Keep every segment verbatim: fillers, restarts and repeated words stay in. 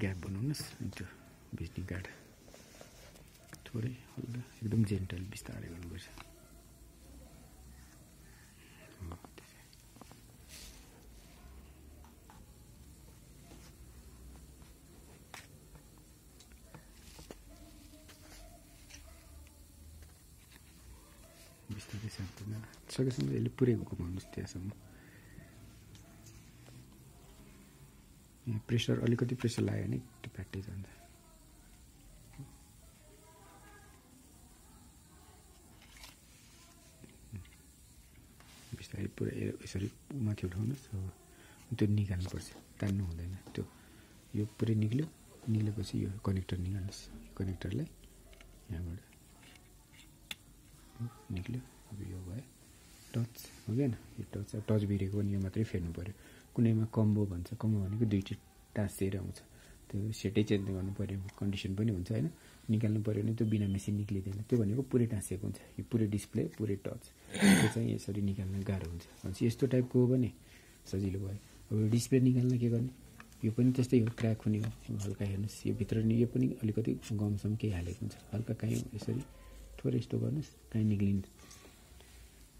gap बनाउनुस् into business card थोड़े हल्का एकदम gentle बिस्तारे गर्नुपर्छ बिस्तारे सम्पूर्ण सकेसम्म यसले पुरै घुमाउनुस् त्यसम्म प्रेशर अलिकति प्रेशर लाग्यो नि त्यो प्र्याक्टिस हुन्छ बिस्तारै पुरै यसरी माथि उठाउनुहोस् त्यो निकाल्नुपर्छ तान्नु हुँदैन त्यो यो पुरै निक्ल्यो निक्लेपछि यो कनेक्टर निकाल्नुहोस् कनेक्टरलाई यहाँबाट निक्ल्यो अब यो भयो टच हो गएन यो टच टच बिरेको नि यो मात्रै फेर्नु पर्यो कुनैमा कम्बो भन्छ कम्बो भनेको दुईटी टाँसेर आउँछ त्यो सेटै चेन्ज गर्नु पर्यो कन्डिसन पनि हुन्छ हैन निकाल्नु पर्यो नि त्यो बिना मेसिन निक्लिदैन त्यो भनेको पुरै टाँसेको हुन्छ यो पुरै डिस्प्ले पुरै टच त्यो चाहिँ यसरी निकाल्न गाह्रो हुन्छ भन्छ यस्तो टाइपको हो भने सजिलो भयो अब डिस्प्ले निकाल्न के गर्ने यो पनि त्यस्तै हो क्र्याक हुने हो हल्का हेर्नुस् यो भित्र नि यो पनि अलिकति गमसम केही हालेको हुन्छ हल्का काहीँ यसरी थोरै यस्तो गर्नुस् काहीँ निक्लिन्छ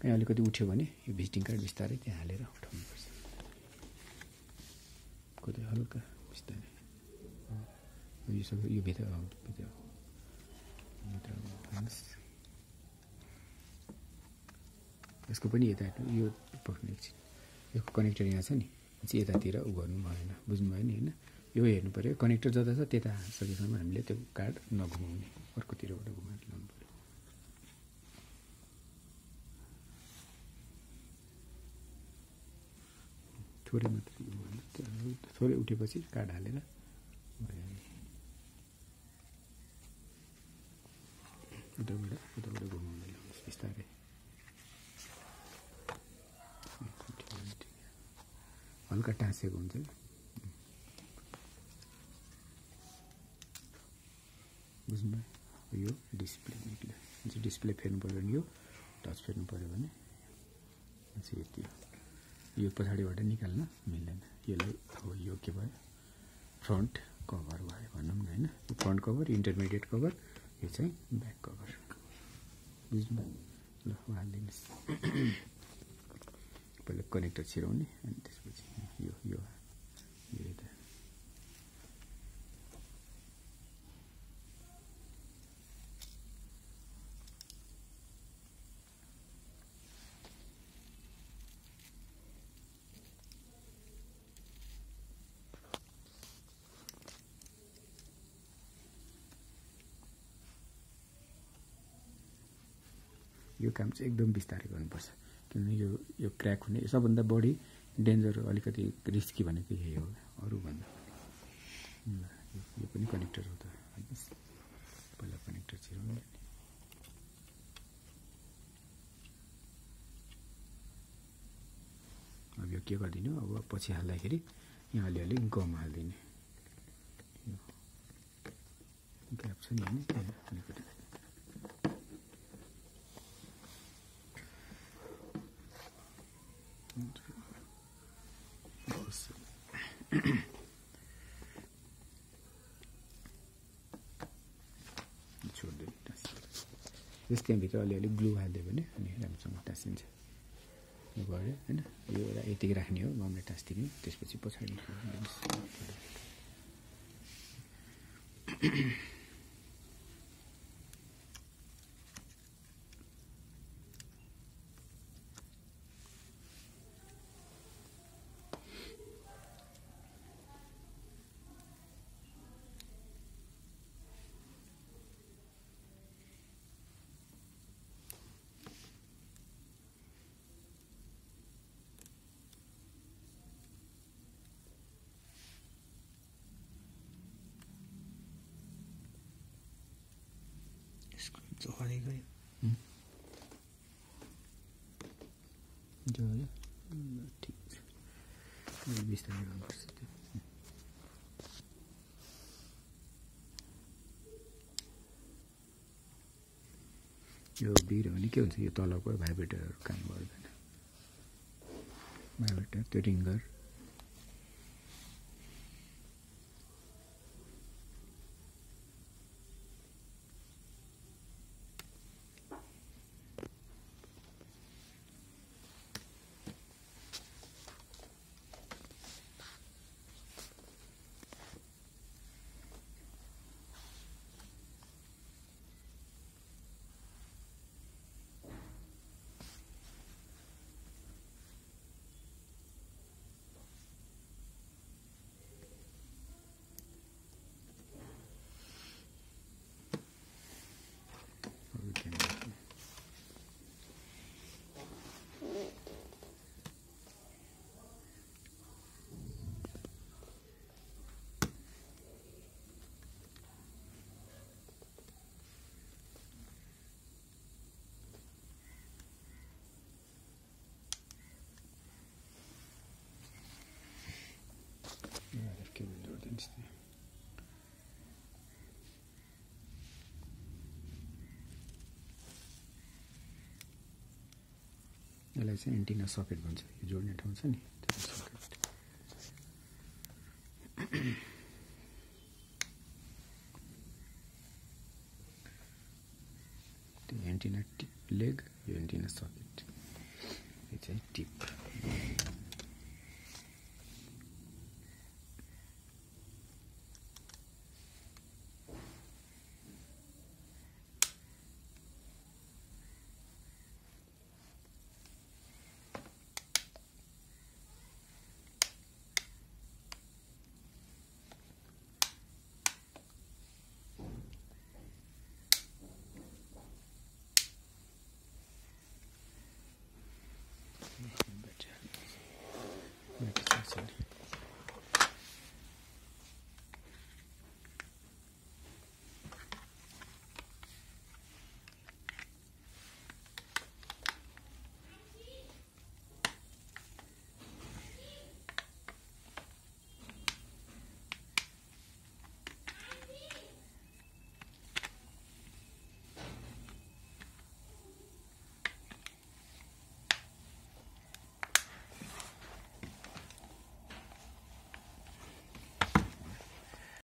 काहीँ अलिकति उठ्यो भने यो भिजिटिङ कार्ड बिस्तारै त्यहाँ हालेर उठाउनु कोदे हल्का बिस्तारै यो सब यो भित्र भित्र भित्र फ्रेन्ड्स यसको पनि यता यो पक्न एकछिन यसको कनेक्टर यहाँ छ नि चाहिँ यतातिर उ गर्नु भएन बुझ्नुभयो नि हैन यो हेर्नु पर्यो कनेक्टर जता छ त्यता सकेसम्म हामीले त्यो कार्ड नघुमाउने अर्कोतिरबाट घुमाएर लाउनु पर्यो थोरै मात्रै थोड़े उठेपछि कार्ड हालेर उताबाट उताबाट घुमाउँदै ल्याउनुहोस् बिस्तारै हल्का टाँसेको हुन्छ बुझ्नुभयो यो डिस्प्ले निक्ल्यो जुन डिस्प्ले फेर्नु पर्यो भने यो टच फेर्नु पर्यो भने यति हो यो पछाडीबाट निकाल्न मिल्दैन यसलाई अब यो के भयो फ्रन्ट कभर भयो भनौँ न हैन फ्रन्ट कभर इन्टरमिडिएट कभर यो चाहिँ ब्याक कभर बुझ्नु ल हाल्दिनुस् पहिला कनेक्टर छिराउने अनि त्यसपछि यो यो यो यता यो काम चाहिँ एकदम बिस्तारै गर्नुपर्छ किनभने यो यो क्र्याक हुने सबभन्दा बढी डेन्जर अलिकति रिस्की भनेको यही हो अरूभन्दा यो पनि कनेक्टर हो त पहिला कनेक्टर छिराउनु अब यो के गरिदिनु अब पछि हाल्दाखेरि यहाँ अलिअलि गम हालिदिने ग्याप छ नि होइन अलिकति त्यहाँ भित्र अलिअलि ग्लु हाल्दियो भने अनि राम्रोसँग टाँसिन्छ यो भयो हैन यो एउटा यतिकै राख्ने हो गमले टाँसिदिने त्यसपछि पछाडि जोखरी गयो जोयो ठीक छ अनि बिस्तारै गर्नुपर्छ त्यो यो बिर भने के हुन्छ यो तलको भाइब्रेटरहरु काम गर्दैन भाइब्रेटर त्यो रिङ्गर This is antenna socket. This is socket. The antenna tip leg, the antenna socket. It's a tip.